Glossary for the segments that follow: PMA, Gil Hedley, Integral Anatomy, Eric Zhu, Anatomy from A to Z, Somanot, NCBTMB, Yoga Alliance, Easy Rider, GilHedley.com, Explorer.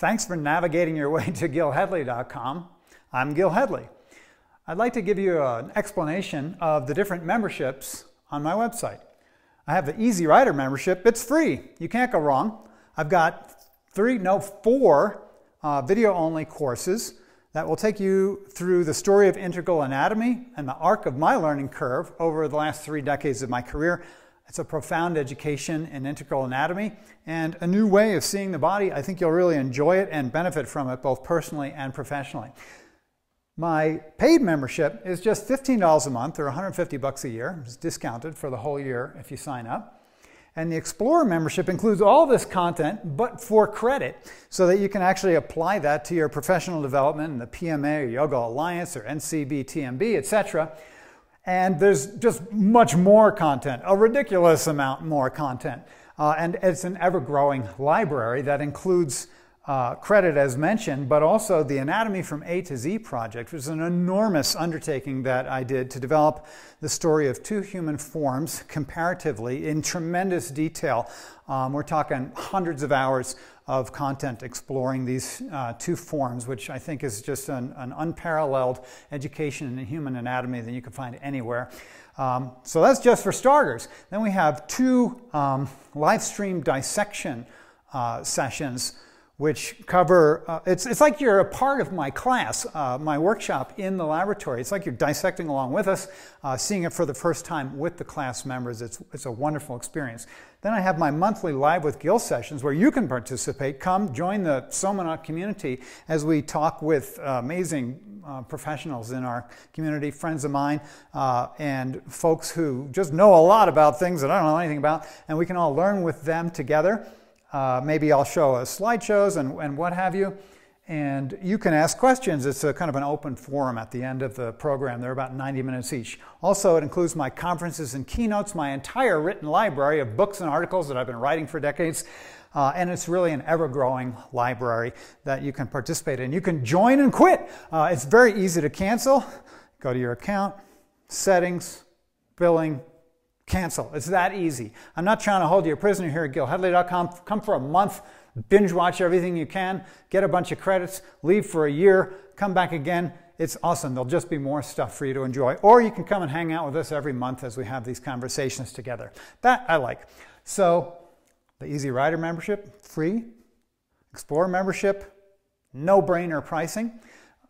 Thanks for navigating your way to GilHedley.com. I'm Gil Hedley. I'd like to give you an explanation of the different memberships on my website. I have the Easy Rider membership. It's free. You can't go wrong. I've got four video-only courses that will take you through the story of integral anatomy and the arc of my learning curve over the last 3 decades of my career. It's a profound education in integral anatomy and a new way of seeing the body. I think you'll really enjoy it and benefit from it both personally and professionally. My paid membership is just $15 a month or 150 bucks a year. It's discounted for the whole year if you sign up. And the Explorer membership includes all this content but for credit, so that you can actually apply that to your professional development in the PMA or Yoga Alliance or NCBTMB, etc. And there's just much more content, a ridiculous amount more content. And it's an ever-growing library that includes credit as mentioned, but also the Anatomy from A to Z project, which is an enormous undertaking that I did to develop the story of 2 human forms comparatively in tremendous detail. We're talking hundreds of hours of content exploring these 2 forms, which I think is just an unparalleled education in human anatomy that you can find anywhere. So that's just for starters. Then we have 2 live stream dissection sessions, which cover, it's like you're a part of my class, my workshop in the laboratory. It's like you're dissecting along with us, seeing it for the first time with the class members. It's a wonderful experience. Then I have my monthly Live with Gil sessions where you can participate. Come join the Somanot community as we talk with amazing professionals in our community, friends of mine, and folks who just know a lot about things that I don't know anything about, and we can all learn with them together. Maybe I'll show slideshows and what have you. And you can ask questions. It's a kind of an open forum at the end of the program. They're about 90 minutes each. Also, it includes my conferences and keynotes, my entire written library of books and articles that I've been writing for decades. And it's really an ever-growing library that you can participate in. You can join and quit. It's very easy to cancel. Go to your account, settings, billing, cancel. It's that easy. I'm not trying to hold you a prisoner here at GilHedley.com. Come for a month, binge watch everything you can, get a bunch of credits, leave for a year, come back again. It's awesome. There'll just be more stuff for you to enjoy. Or you can come and hang out with us every month as we have these conversations together. That I like. So the Easy Rider membership, free. Explorer membership, no-brainer pricing.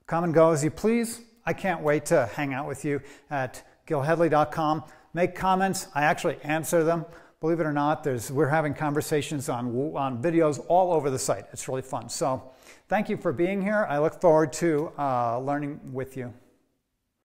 Come and go as you please. I can't wait to hang out with you at GilHedley.com. Make comments. I actually answer them. Believe it or not, we're having conversations on videos all over the site. It's really fun. So thank you for being here. I look forward to learning with you.